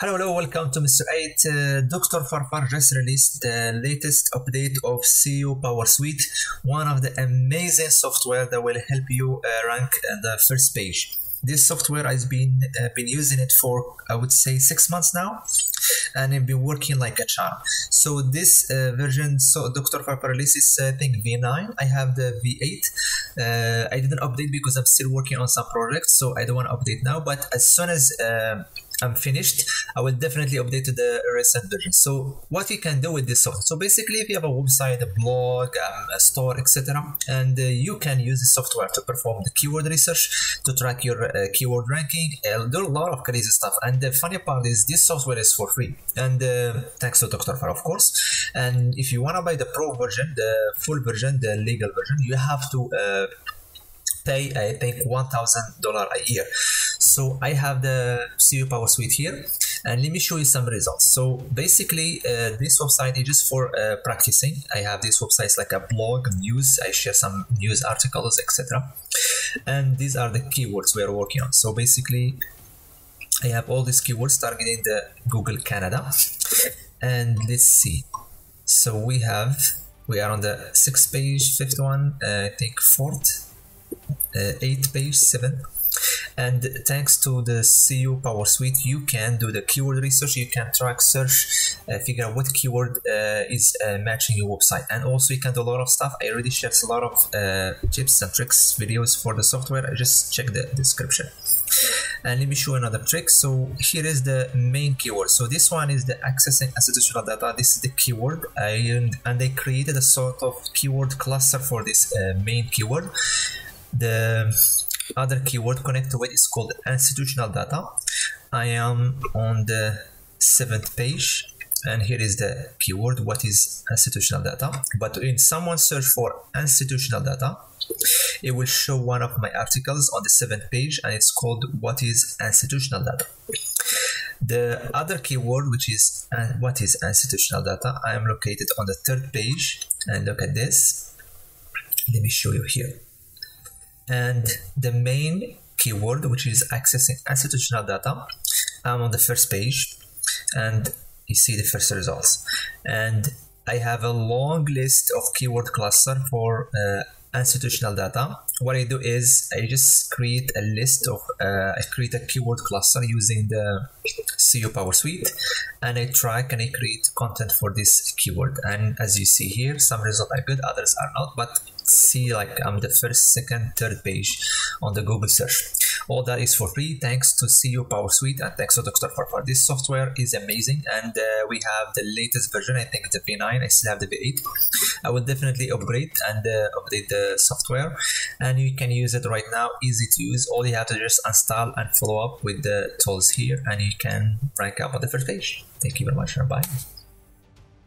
Hello, welcome to Mr. 8. Dr. Farfar just released the latest update of SEO PowerSuite, one of the amazing software that will help you rank the first page. This software has been using it for, I would say, 6 months now, and it's been working like a charm. So this version, so Dr. Farfar releases I think V9. I have the V8. I didn't update because I'm still working on some projects, so I don't want to update now. But as soon as I'm finished, I will definitely update to the recent version. So what you can do with this software, so basically if you have a website, a blog, a store, etc., and you can use the software to perform the keyword research, to track your keyword ranking. There are a lot of crazy stuff, and the funny part is this software is for free, and thanks to Dr. Farfar, of course. And if you want to buy the pro version, the full version, the legal version, you have to pay, I think, $1,000 a year. So I have the SEO PowerSuite here, and let me show you some results. So basically this website is just for practicing. I have these websites like a blog, news, I share some news articles, etc., and these are the keywords we are working on. So basically I have all these keywords targeting the Google Canada, and let's see. So we are on the 6th page, 5th one, I think 4th, 8th page, 7th. And thanks to the SEO PowerSuite, you can do the keyword research, you can track search, figure out what keyword is matching your website. And also you can do a lot of stuff. I already shared a lot of tips and tricks videos for the software. Just check the description. And let me show another trick. So here is the main keyword. So this one is the accessing institutional data. This is the keyword, and I created a sort of keyword cluster for this main keyword. The other keyword connected to it is called institutional data. I am on the 7th page, and here is the keyword, what is institutional data. But when someone search for institutional data, it will show one of my articles on the 7th page, and it's called what is institutional data. The other keyword, which is what is institutional data, I am located on the 3rd page, and look at this. Let me show you here. And the main keyword, which is accessing institutional data, I'm on the 1st page, and you see the first results. And I have a long list of keyword cluster for institutional data. What I do is I just create a list of, I create a keyword cluster using the SEO PowerSuite, and I track and I create content for this keyword. And as you see here, some results are good, others are not, but see, like I'm the 1st, 2nd, 3rd page on the Google search. All that is for free thanks to SEO PowerSuite and thanks to Dr. Farfar. This software is amazing, and we have the latest version. I think the V9. I still have the V8. I will definitely upgrade and update the software, and you can use it right now. Easy to use. All you have to just install and follow up with the tools here, and you can rank up on the 1st page. Thank you very much, and bye.